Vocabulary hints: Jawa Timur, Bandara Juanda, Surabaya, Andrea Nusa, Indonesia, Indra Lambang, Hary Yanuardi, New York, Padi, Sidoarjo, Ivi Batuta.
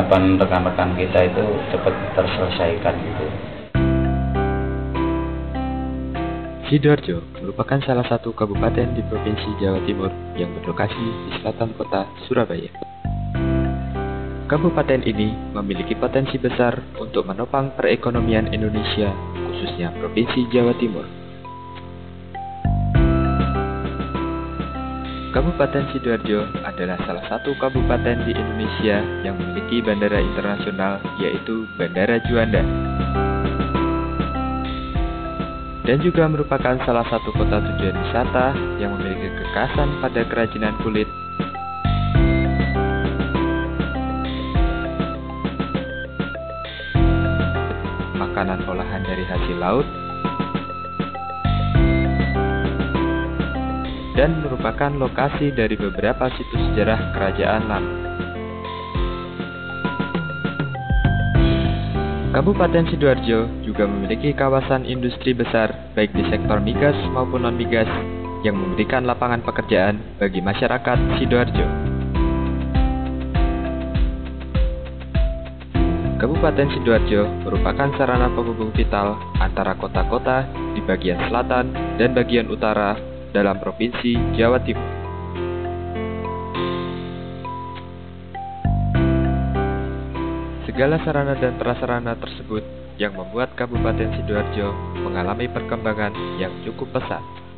harapan rekan-rekan kita itu cepat terselesaikan gitu. Sidoarjo merupakan salah satu kabupaten di Provinsi Jawa Timur yang berlokasi di selatan kota Surabaya. Kabupaten ini memiliki potensi besar untuk menopang perekonomian Indonesia, khususnya Provinsi Jawa Timur. Kabupaten Sidoarjo adalah salah satu kabupaten di Indonesia yang memiliki bandara internasional, yaitu Bandara Juanda. Dan juga merupakan salah satu kota tujuan wisata yang memiliki kekhasan pada kerajinan kulit. Makanan olahan dari hasil laut, dan merupakan lokasi dari beberapa situs sejarah kerajaan lama. Kabupaten Sidoarjo juga memiliki kawasan industri besar baik di sektor migas maupun non-migas yang memberikan lapangan pekerjaan bagi masyarakat Sidoarjo. Kabupaten Sidoarjo merupakan sarana penghubung vital antara kota-kota di bagian selatan dan bagian utara dalam Provinsi Jawa Timur. Segala sarana dan prasarana tersebut yang membuat Kabupaten Sidoarjo mengalami perkembangan yang cukup pesat.